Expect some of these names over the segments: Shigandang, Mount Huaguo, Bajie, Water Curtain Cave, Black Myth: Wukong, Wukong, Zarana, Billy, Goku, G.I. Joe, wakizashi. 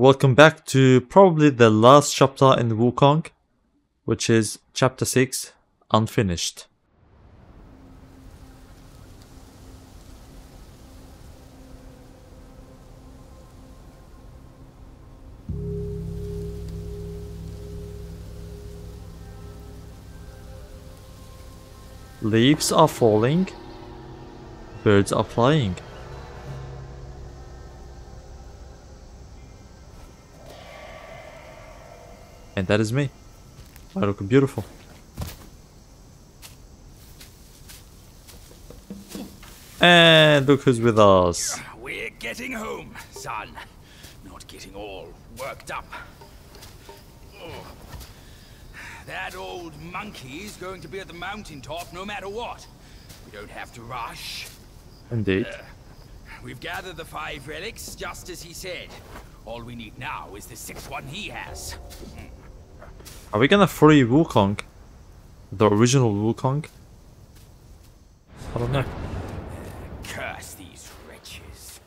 Welcome back to probably the last chapter in Wukong, which is chapter 6, Unfinished. Leaves are falling, birds are flying. And that is me. I look beautiful. And look who's with us. We're getting home, son. Not getting all worked up. Oh. That old monkey is going to be at the mountaintop no matter what. We don't have to rush. Indeed. We've gathered the 5 relics just as he said. All we need now is the 6th one he has. Are we gonna free Wukong? The original Wukong? I don't know. Curse these wretches.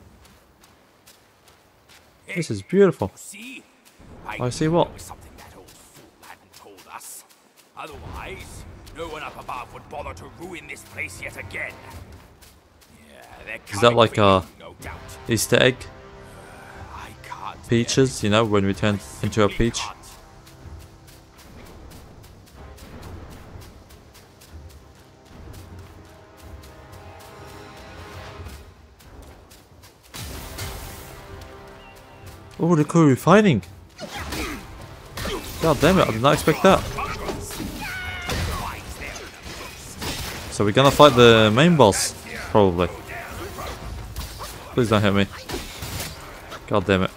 This is beautiful. See? I see what? Something that old fool hadn't told us. Otherwise, no one up above would bother to ruin this place yet again. Yeah, is that like a no Easter egg? Peaches, you know, when we turn into a peach. Oh, look who we're fighting! God damn it, I did not expect that. So we're gonna fight the main boss, probably. Please don't hit me. God damn it.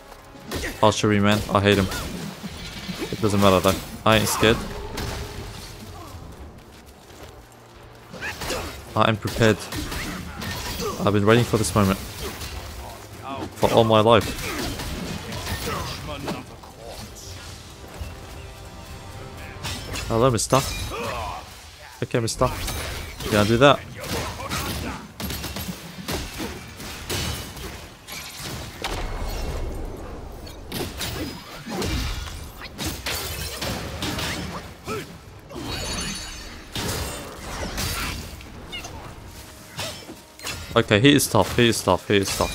Archery man, I hate him. It doesn't matter though, I ain't scared. I am prepared. I've been waiting for this moment for all my life. Hello, mister. Okay, mister. Gonna do that. Okay, he is tough, he is tough, he is tough.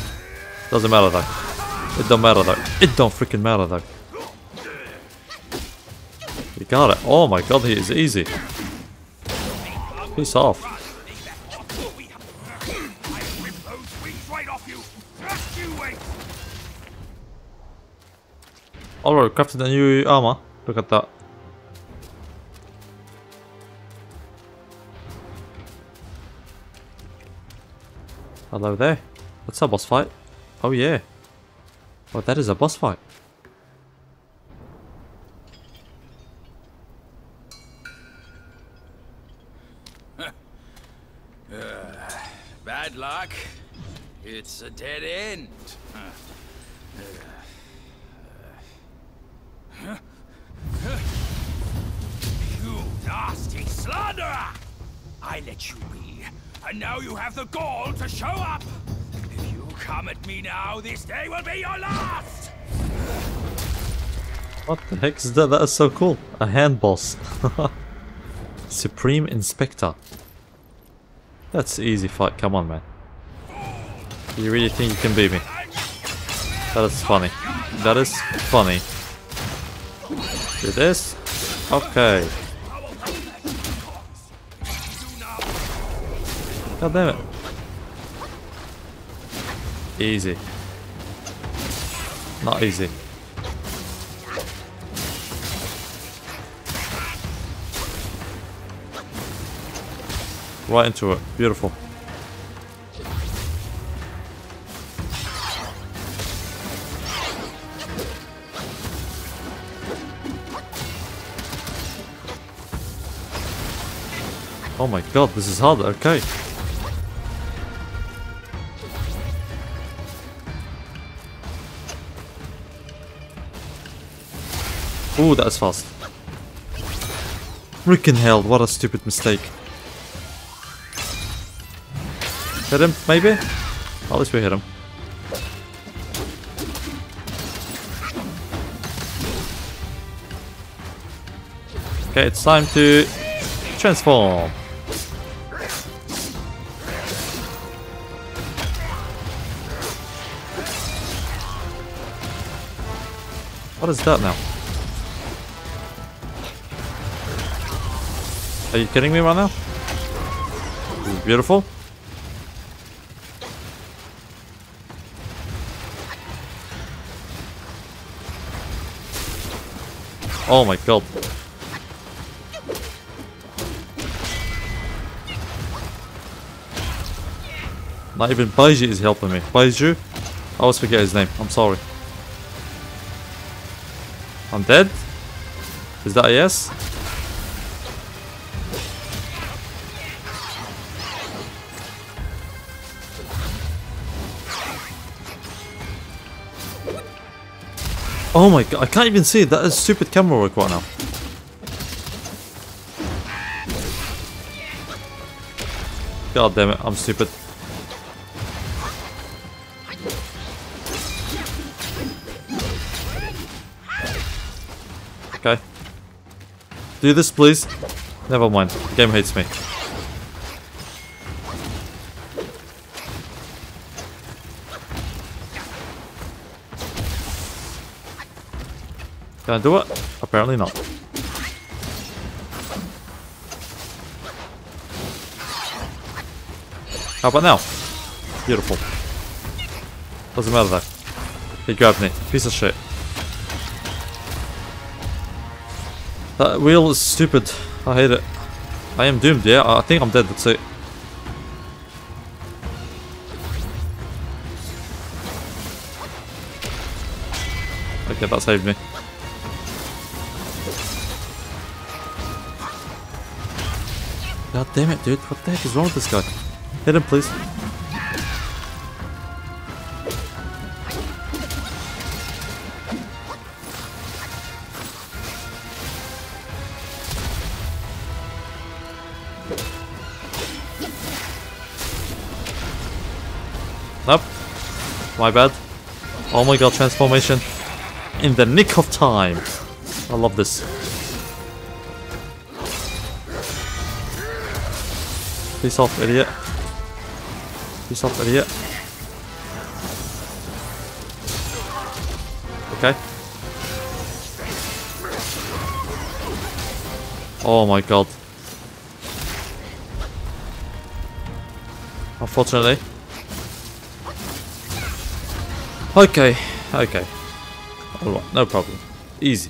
Doesn't matter though. It don't matter though. It don't freaking matter though. You got it. Oh my god, he is easy. Peace off. Alright, crafted a new armor. Look at that. Hello there. That's a boss fight. Oh yeah. Oh, that is a boss fight. Bad luck. It's a dead end. You nasty slanderer! I let you be, and now you have the gall to show up! If you come at me now, this day will be your last! What the heck is that? That is so cool. A hand boss. Supreme Inspector. That's an easy fight, come on man. You really think you can beat me? That is funny. That is funny. Do this. Okay. God damn it. Easy. Not easy. Right into it. Beautiful. Oh my god, this is hard. Okay. Ooh, that is fast. Freaking hell, what a stupid mistake. Hit him, maybe? At least we hit him. Okay, it's time to transform. What is that now? Are you kidding me right now? This is beautiful. Oh my god. Not even Bajie is helping me. Bajie? I always forget his name. I'm sorry. I'm dead? Is that a yes? Oh my god, I can't even see. That is stupid camera work right now. God damn it, I'm stupid. Okay. Do this, please. Never mind. The game hates me. Can I do it? Apparently not. How about now? Beautiful. Doesn't matter though. He grabbed me. Piece of shit. That wheel is stupid. I hate it. I am doomed, yeah? I think I'm dead, that's it. Okay, that saved me. God damn it, dude. What the heck is wrong with this guy? Hit him, please. Nope. My bad. Oh my god, transformation. In the nick of time. I love this. Peace off, idiot. Peace off, idiot. Okay. Oh my god. Unfortunately. Okay, okay. Alright, no problem. Easy.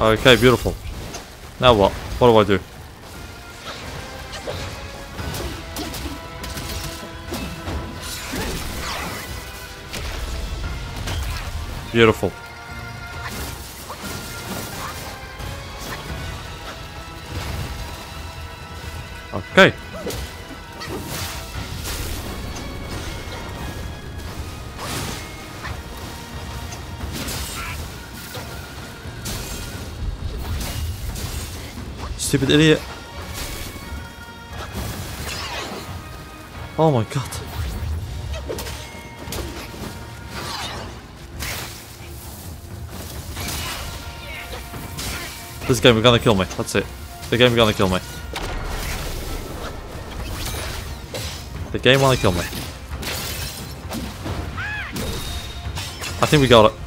Okay, beautiful. Now what? What do I do? Beautiful. Okay. Stupid idiot. Oh my god. This game is gonna kill me. That's it. The game is gonna kill me. The game wanna kill me. I think we got it.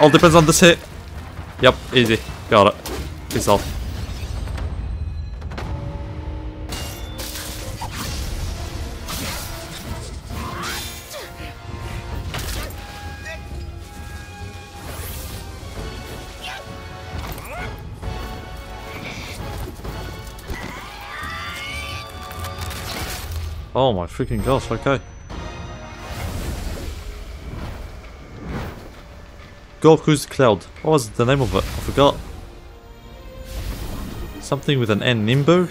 All depends on this hit. Yep, easy. Got it. Peace off. Oh my freaking gosh, okay. Goku's Cloud. What was the name of it? I forgot. Something with an N. Nimbu?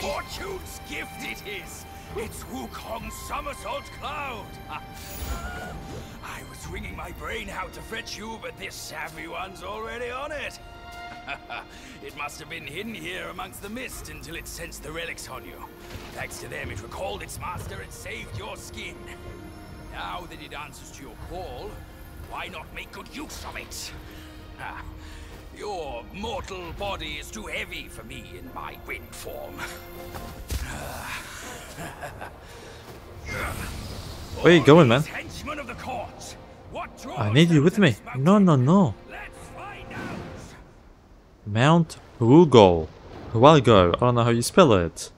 Fortune's gift it is. It's Wukong's somersault cloud. I was wringing my brain how to fetch you, but this savvy one's already on it. It must have been hidden here amongst the mist until it sensed the relics on you. Thanks to them, it recalled its master and saved your skin. Now that it answers to your call, why not make good use of it? Your mortal body is too heavy for me in my wind form. Where are you going, man? I need you with me. No, no, no. Mount Huaguo. Huaguo. I don't know how you spell it.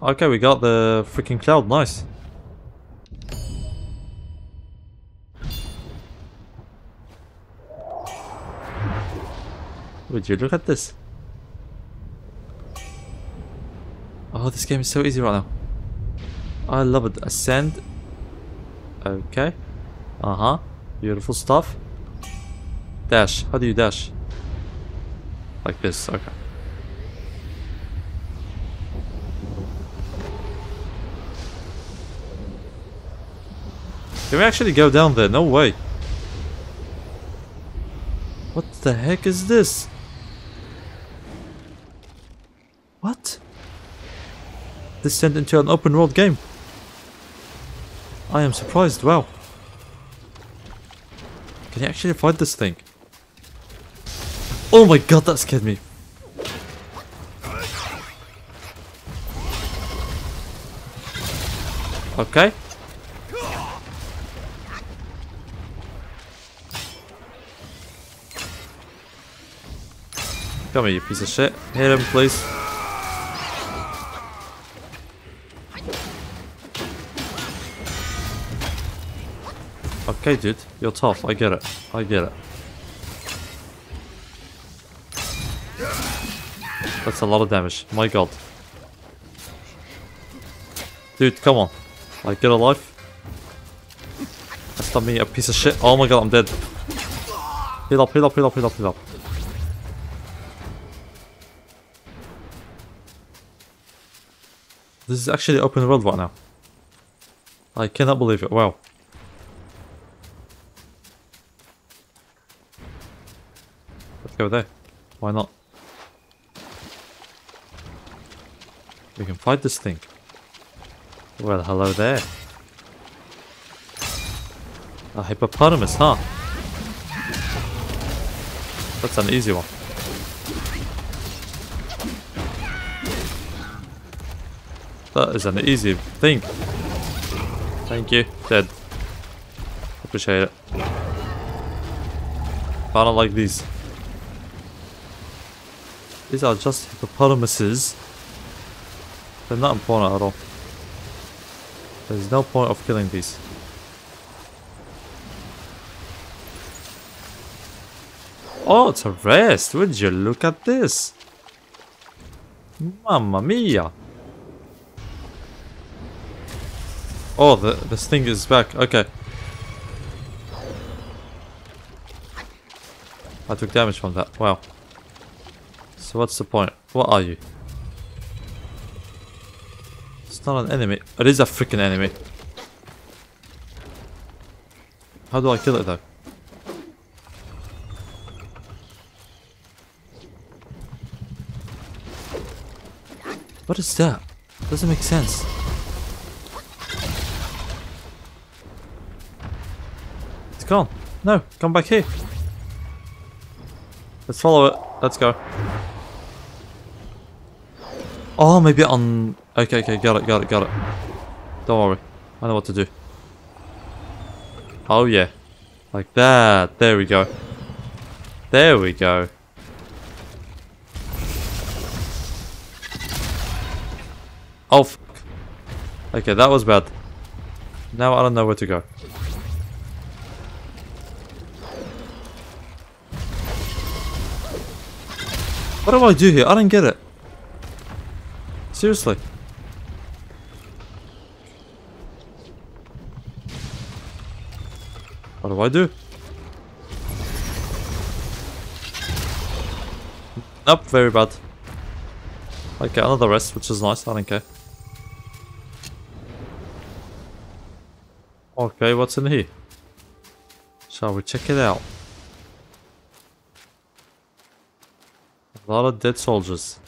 Okay, we got the freaking cloud. Nice. Would you look at this? Oh, this game is so easy right now. I love it. Ascend. Okay. Uh-huh. Beautiful stuff. Dash. How do you dash? Like this. Okay. Can we actually go down there? No way. What the heck is this? What? This turned into an open world game. I am surprised. Wow. Can you actually fight this thing? Oh my god, that scared me. Okay. Come here, you piece of shit. Hit him, please. Okay, dude. You're tough. I get it. I get it. That's a lot of damage. My god. Dude, come on. Like, get a life. That's not me, a piece of shit. Oh my god, I'm dead. Heal up, heal up, heal up, heal up, heal up. This is actually open world right now. I cannot believe it. Wow. Let's go there. Why not? We can fight this thing. Well, hello there. A hippopotamus, huh? That's an easy one. That is an easy thing. Thank you. Dead. Appreciate it. I don't like these. These are just hippopotamuses. They're not important at all. There's no point of killing these. Oh, it's a rest. Would you look at this? Mamma mia. Oh, this thing is back. Okay. I took damage from that. Wow. So what's the point? What are you? It's not an enemy. It is a freaking enemy. How do I kill it though? What is that? Doesn't make sense. Gone. No, come back here. Let's follow it. Let's go. Oh, maybe on. Okay, okay, got it, got it, got it. Don't worry. I know what to do. Oh, yeah. Like that. There we go. There we go. Oh, fuck. Okay, that was bad. Now I don't know where to go. What do I do here? I don't get it. Seriously. What do I do? Nope, very bad. Okay, another rest, which is nice. I don't care. Okay, what's in here? Shall we check it out? A lot of dead soldiers.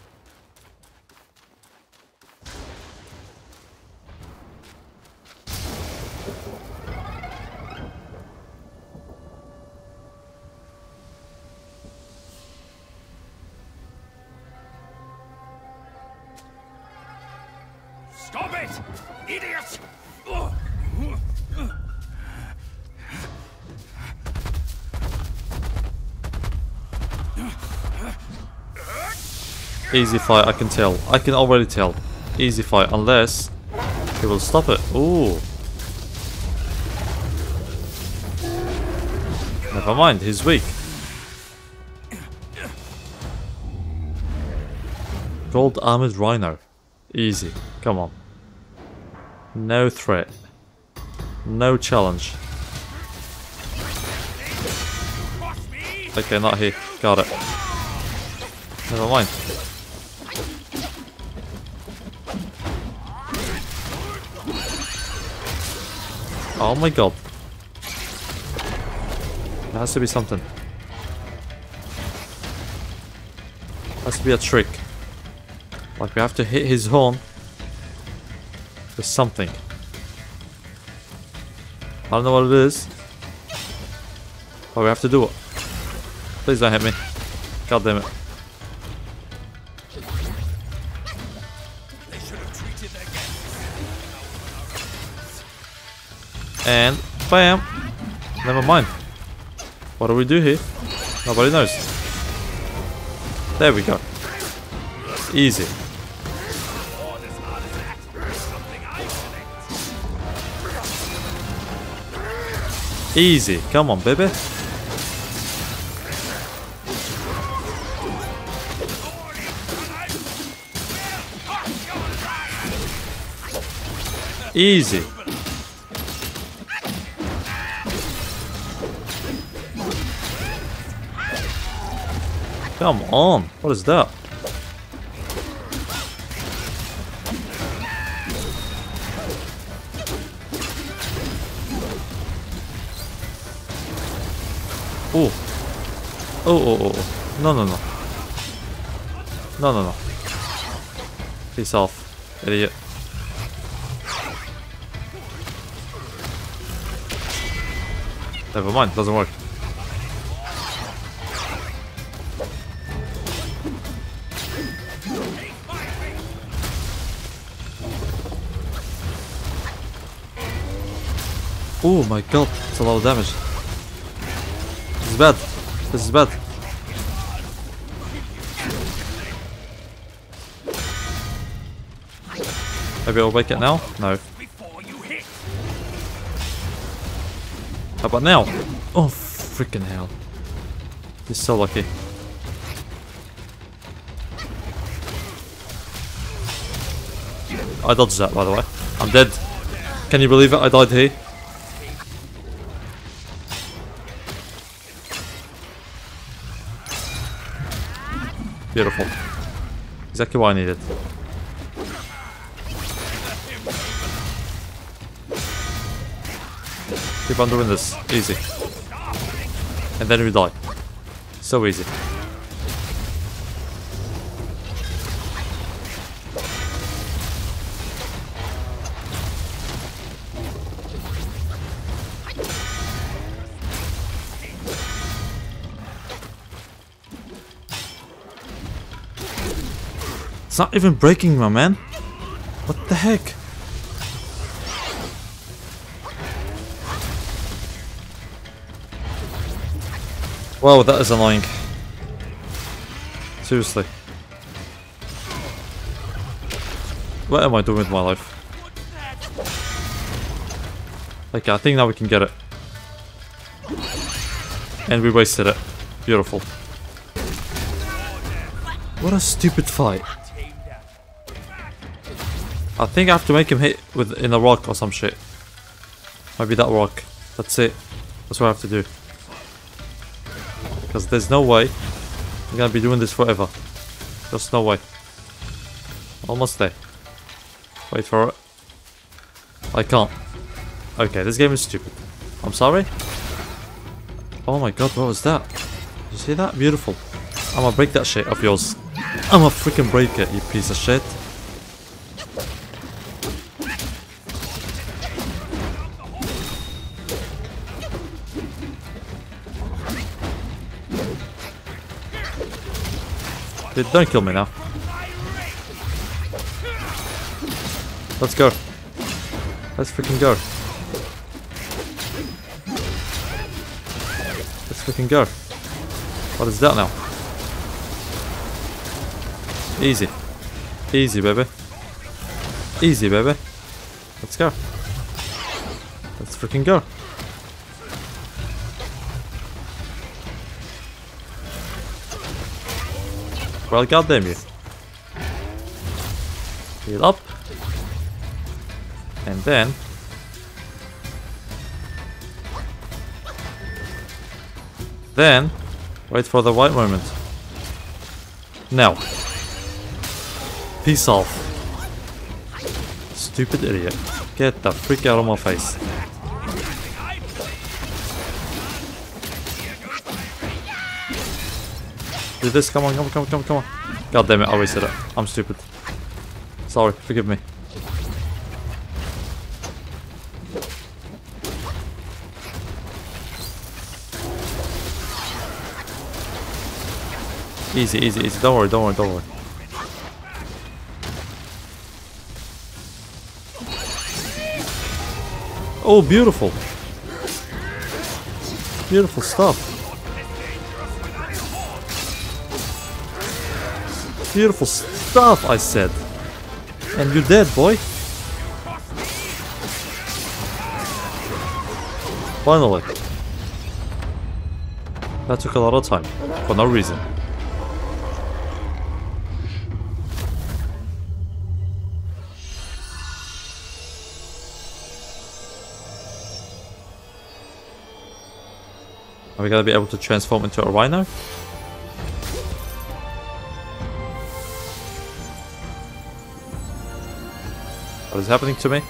Stop it, idiot! Easy fight, I can tell. I can already tell. Easy fight, unless he will stop it. Ooh. Never mind, he's weak. Gold armored rhino. Easy. Come on. No threat. No challenge. Okay, not here. Got it. Never mind. Oh my god. There has to be something. Has to be a trick. Like we have to hit his horn with something. I don't know what it is, but we have to do it. Please don't hit me. God damn it. And bam! Never mind. What do we do here? Nobody knows. There we go. Easy. Easy. Come on, baby. Easy. Come on, what is that? Oh. Oh, oh, oh. No, no, no. No, no, no. Peace off, idiot. Never mind, doesn't work. Oh my god, it's a lot of damage. This is bad. This is bad. Maybe I'll wake it now? No. How about now? Oh, freaking hell. He's so lucky. I dodged that, by the way. I'm dead. Can you believe it? I died here. Beautiful. Exactly what I needed. Keep on doing this. Easy. And then we die. So easy. It's not even breaking, my man. What the heck? Wow, that is annoying. Seriously. What am I doing with my life? Okay, I think now we can get it. And we wasted it. Beautiful. What a stupid fight. I think I have to make him hit in a rock or some shit. Maybe that rock. That's it. That's what I have to do. Because there's no way I'm gonna be doing this forever. There's no way. Almost there. Wait for it. I can't. Okay, this game is stupid. I'm sorry. Oh my god, what was that? Did you see that? Beautiful. I'ma break that shit of yours. I'ma freaking break it, you piece of shit. Dude, don't kill me now. Let's go. Let's freaking go. Let's freaking go. What is that now? Easy. Easy, baby. Easy, baby. Let's go. Let's freaking go. Well, goddamn you. Heal up. And then... then... wait for the right moment. Now. Peace off. Stupid idiot. Get the freak out of my face. Do this, come on, come on, come on, come on, come on. God damn it, I wasted it. I'm stupid. Sorry, forgive me. Easy, easy, easy. Don't worry, don't worry, don't worry. Oh, beautiful. Beautiful stuff. Beautiful stuff, I said. And you're dead, boy. Finally. That took a lot of time. For no reason. Are we gonna be able to transform into a rhino? What is happening to me?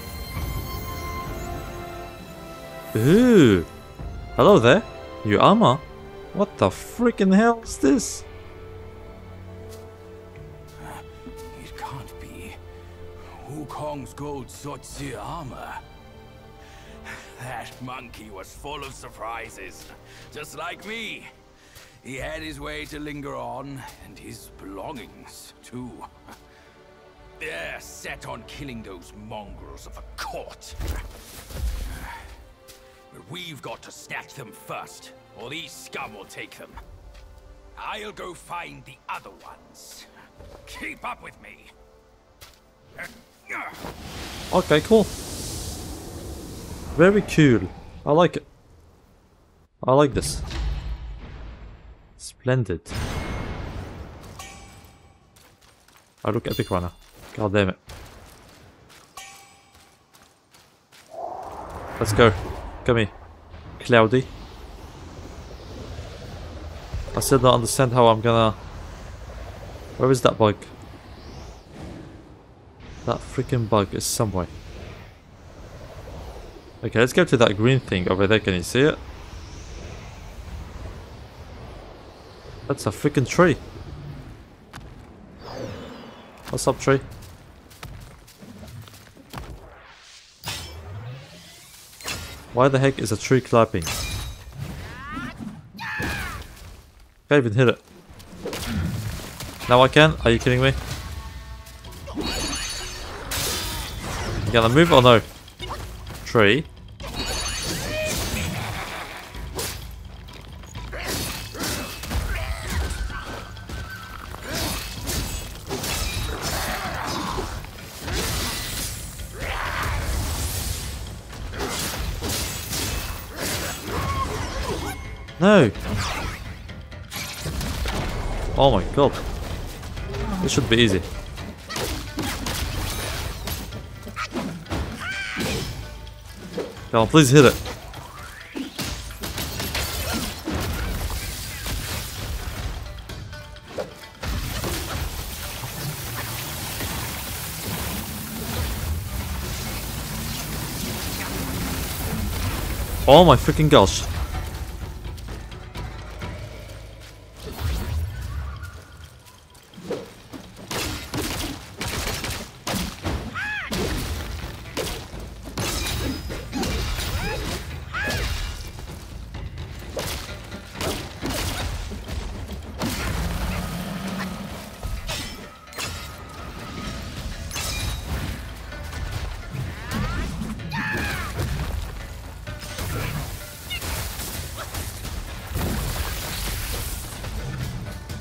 Ooh! Hello there! Your armor? What the freaking hell is this? It can't be. Wukong's gold Zotzi armor. That monkey was full of surprises. Just like me. He had his way to linger on, and his belongings too. They're set on killing those mongrels of a court. But we've got to snatch them first, or these scum will take them. I'll go find the other ones. Keep up with me. Okay, cool. Very cool. I like it. I like this. Splendid. I look epic right now. God damn it. Let's go. Come here. Cloudy. I still don't understand how I'm gonna... where is that bug? That freaking bug is somewhere. Okay, let's go to that green thing over there. Can you see it? That's a freaking tree. What's up, tree? Why the heck is a tree clapping? Can't even hit it. Now I can? Are you kidding me? You gonna move or no? Tree. No! Oh my god. This should be easy. Come on, please hit it. Oh my freaking gosh.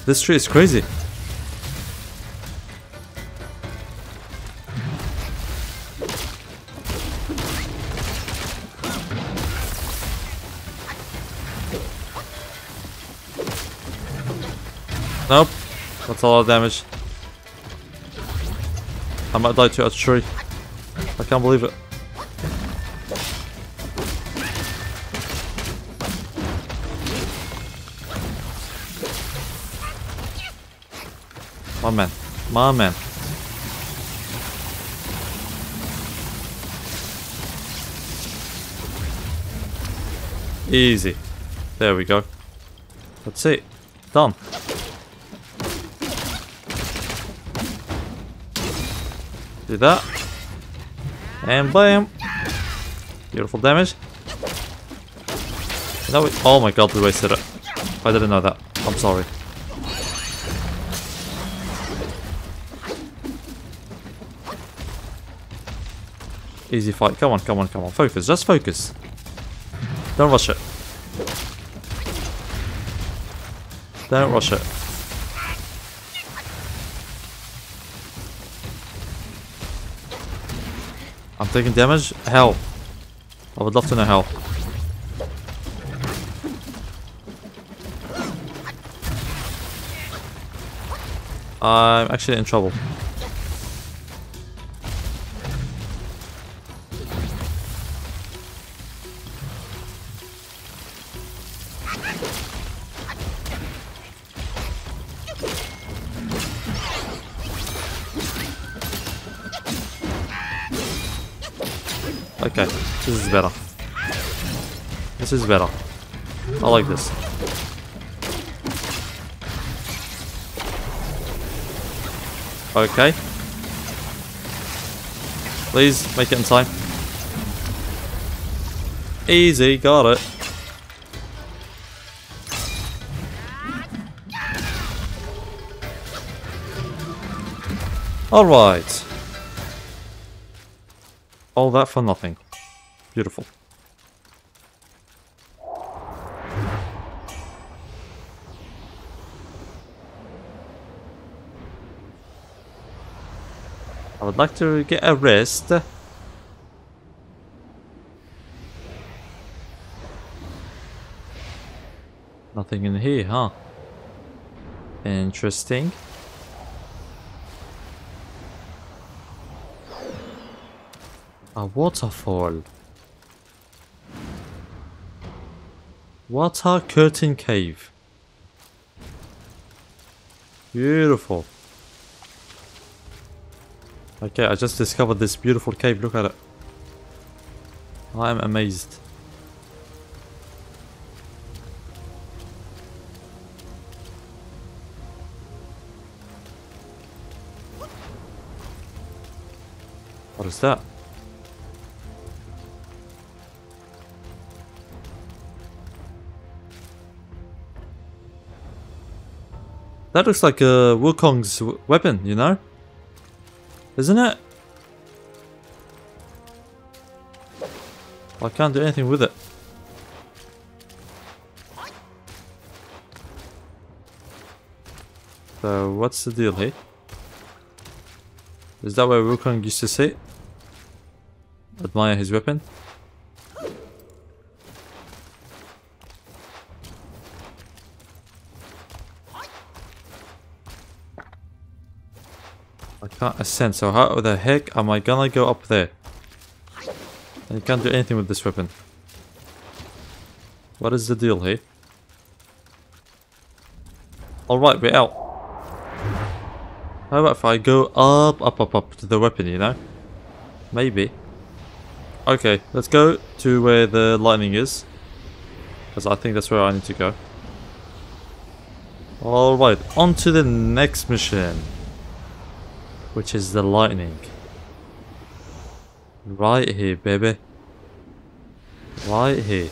This tree is crazy. Nope, that's a lot of damage. I might die to a tree. I can't believe it. My man, my man. Easy. There we go. That's it. Done. Do that. And bam. Beautiful damage. That we oh my god, we wasted it. I didn't know that. I'm sorry. Easy fight. Come on, come on, come on. Focus. Just focus. Don't rush it. Don't rush it. I'm taking damage? How? I would love to know how. I'm actually in trouble. Okay, this is better. This is better. I like this. Okay. Please, make it in time. Easy, got it. Alright. All that for nothing. Beautiful. I would like to get a rest. Nothing in here, huh? Interesting. A waterfall. Water Curtain Cave. Beautiful. Okay, I just discovered this beautiful cave. Look at it. I am amazed. What is that? That looks like Wukong's weapon, you know? Isn't it? I can't do anything with it. So, what's the deal here? Is that where Wukong used to sit? Admire his weapon? Can't ascend, so how the heck am I gonna go up there? And you can't do anything with this weapon. What is the deal here? Alright, we're out. How about if I go up to the weapon, you know? Maybe. Okay, let's go to where the lightning is. Because I think that's where I need to go. Alright, on to the next mission. Which is the lightning. Right here, baby. Right here.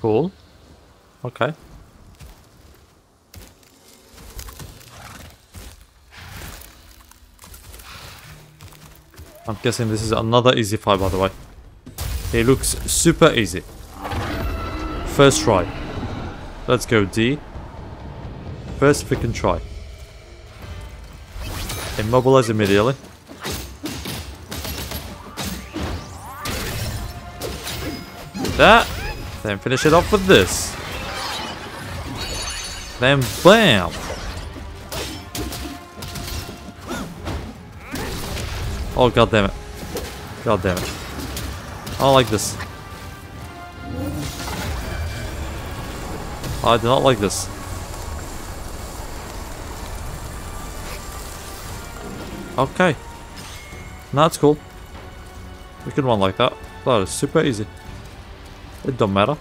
Cool. Okay. I'm guessing this is another easy fight, by the way. It looks super easy. First try. Let's go, D. First freaking try. Immobilize immediately. That. Then finish it off with this. Then bam. Oh, god damn it. God damn it. I don't like this. I do not like this. Okay. No, that's cool. We can run like that. That is super easy. It don't matter.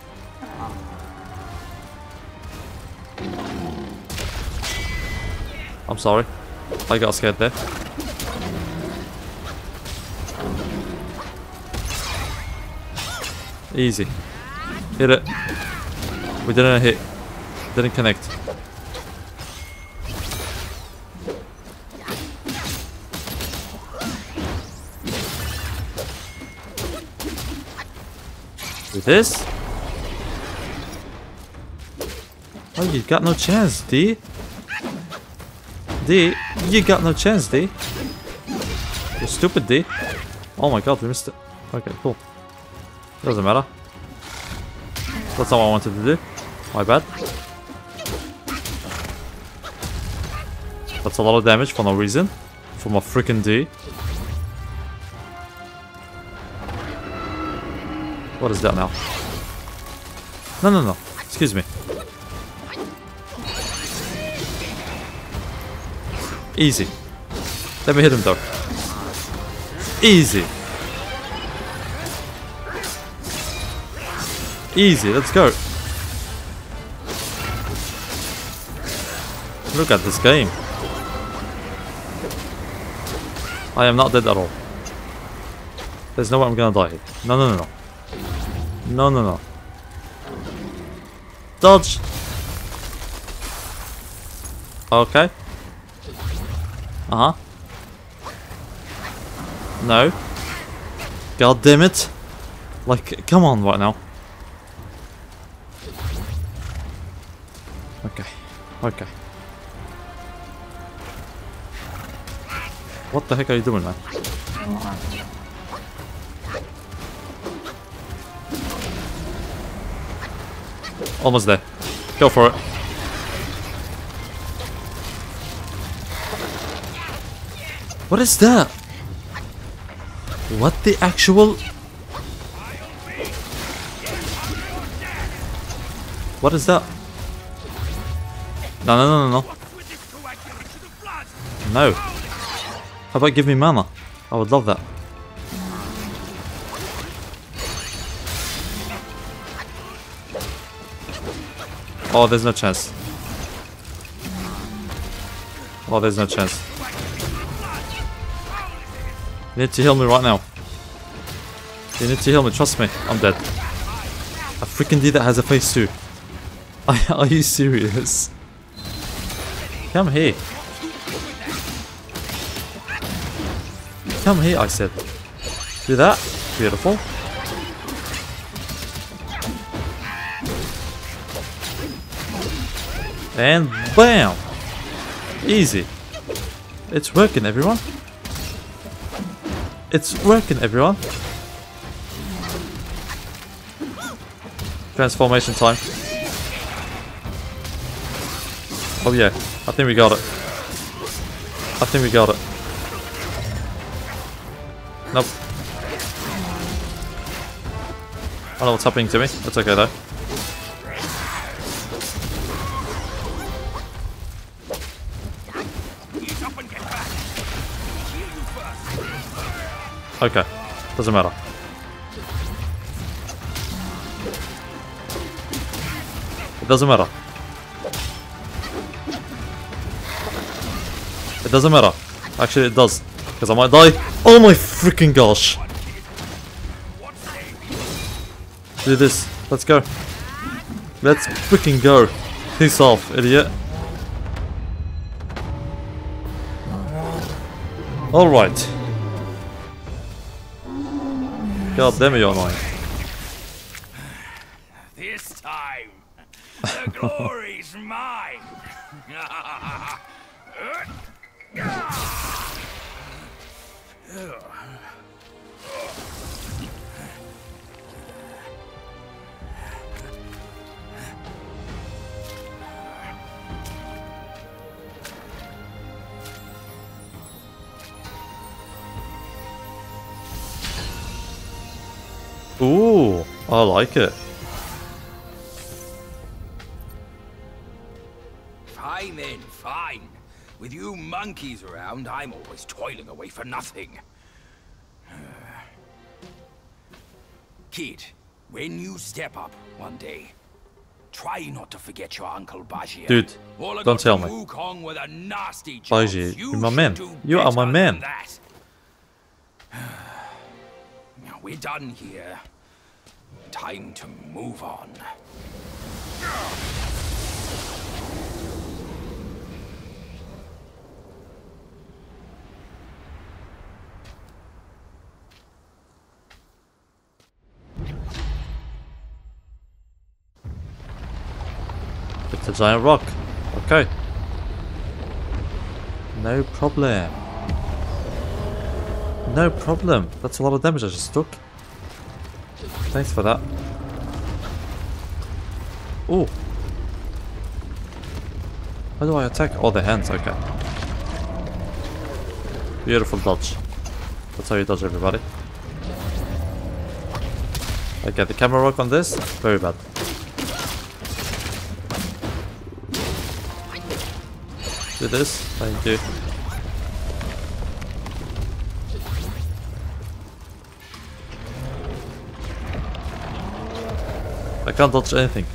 I'm sorry. I got scared there. Easy. Hit it. We didn't hit. Didn't connect. With this? Oh, you got no chance, D. D, you got no chance, D. You stupid D. Oh my god, we missed it. Okay, cool. Doesn't matter. That's not what I wanted to do. My bad. That's a lot of damage for no reason. From a freaking D. What is that now? No, no, no. Excuse me. Easy. Let me hit him though. Easy. Easy, let's go. Look at this game. I am not dead at all. There's no way I'm gonna die here. No, no, no, no. No, no, no. Dodge! Okay. Uh-huh. No. God damn it. Like, come on right now. Okay, okay. What the heck are you doing, man? Almost there. Go for it. What is that? What the actual... What is that? No, no, no, no, no. No. How about give me mana? I would love that. Oh, there's no chance. Oh, there's no chance. You need to heal me right now. You need to heal me, trust me. I'm dead. A freaking D that has a face too. Are you serious? Come here. Come here, I said. Do that. Beautiful. And bam! Easy. It's working, everyone. It's working, everyone. Transformation time. Oh yeah, I think we got it. I think we got it. Nope. I don't know what's happening to me. That's okay though. Okay, doesn't matter. It doesn't matter. It doesn't matter. Actually, it does. Because I might die. Oh my freaking gosh. Do this. Let's go. Let's freaking go. Piss off, idiot. Alright. God damn it, you're annoying. This time, the glory's mine. Ooh, I like it. Fine then, fine. With you monkeys around, I'm always toiling away for nothing. Kid, when you step up one day, try not to forget your uncle Bajie. Dude, don't tell me. Bajie, you're my man. You are my man. Now we're done here. Time to move on. It's a giant rock. Okay. No problem. No problem. That's a lot of damage I just took. Thanks for that. Oh. How do I attack? Oh, the hands. Okay. Beautiful dodge. That's how you dodge, everybody. Okay, the camera work on this. Very bad. Do this. Thank you. I can't dodge anything.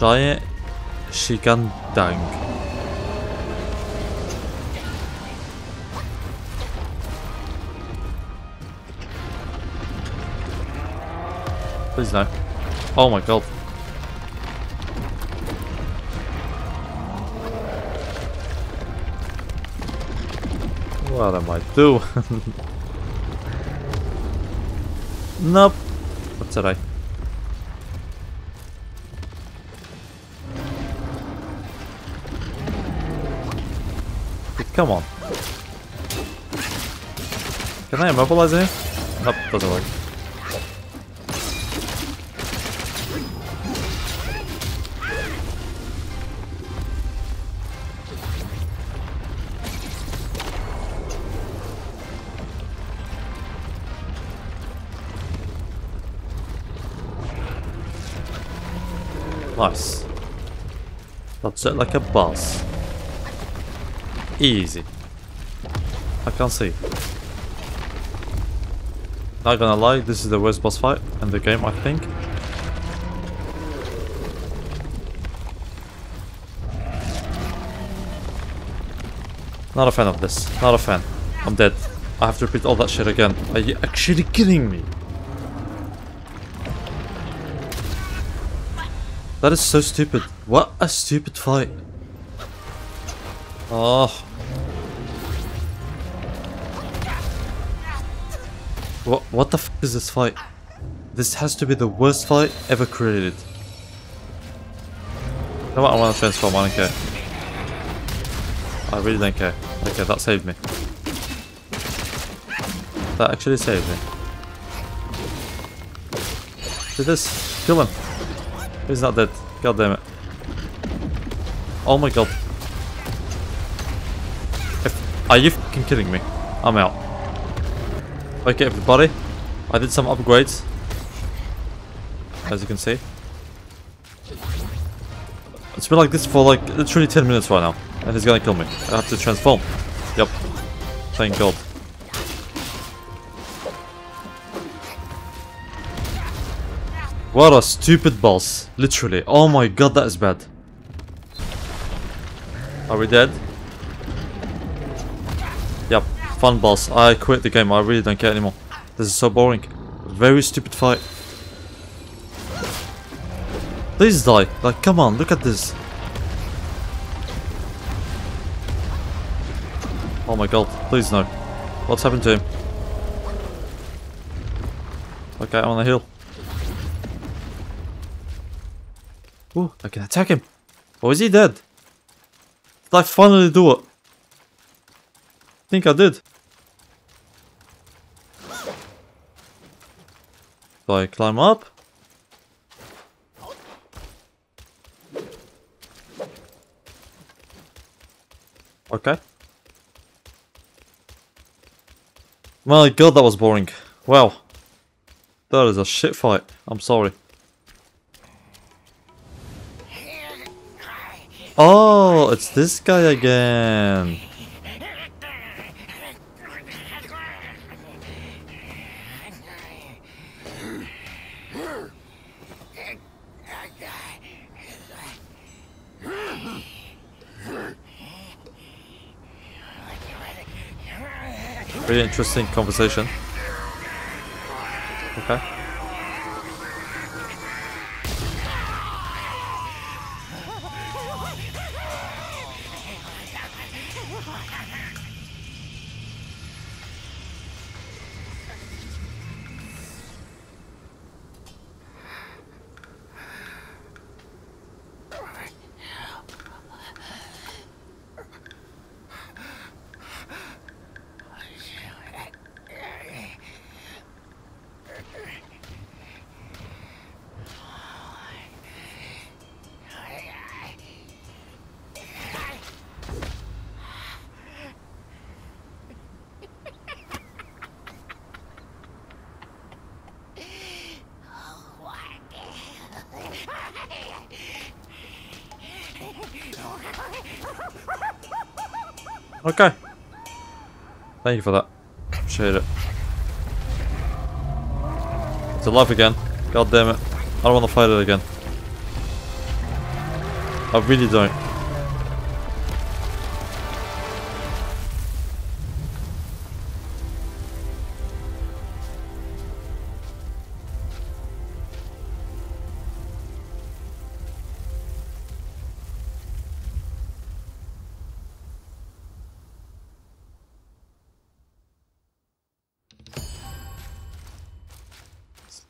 Giant Shigandang. Please no. Oh my god. What am I doing? Nope. That's alright. Come on. Can I immobilize him? Nope, doesn't work. Nice. That's it like a boss. Easy. I can't see. Not gonna lie, this is the worst boss fight in the game, I think. Not a fan of this. Not a fan. I'm dead. I have to repeat all that shit again. Are you actually kidding me? That is so stupid. What a stupid fight. Oh. What the f is this fight? This has to be the worst fight ever created. You know what? I want to transform. I don't care. I really don't care. Okay, that saved me. That actually saved me. Do this. Kill him. He's not dead. God damn it. Oh my god. Are you fucking kidding me? I'm out. Okay, everybody. I did some upgrades. As you can see. It's been like this for like literally 10 minutes right now. And he's gonna kill me. I have to transform. Yep. Thank god. What a stupid boss. Literally. Oh my god, that is bad. Are we dead? Yep, fun boss. I quit the game, I really don't care anymore. This is so boring. Very stupid fight. Please die. Like, come on, look at this. Oh my god, please no. What's happened to him? Okay, I'm on the hill. Ooh, I can attack him. Oh, is he dead? Did I finally do it? I think I did. Do I climb up? Okay. My god, that was boring. Wow. That is a shit fight. I'm sorry. Oh, it's this guy again. Really interesting conversation. Okay. Okay. Thank you for that. Appreciate it. It's alive again. God damn it. I don't want to fight it again. I really don't.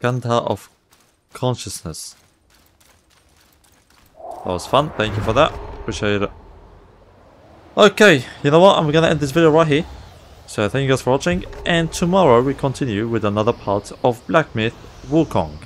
Kanta of consciousness. That was fun. Thank you for that. Appreciate it. Okay, you know what? I'm gonna end this video right here. So thank you guys for watching, and tomorrow we continue with another part of Black Myth: Wukong.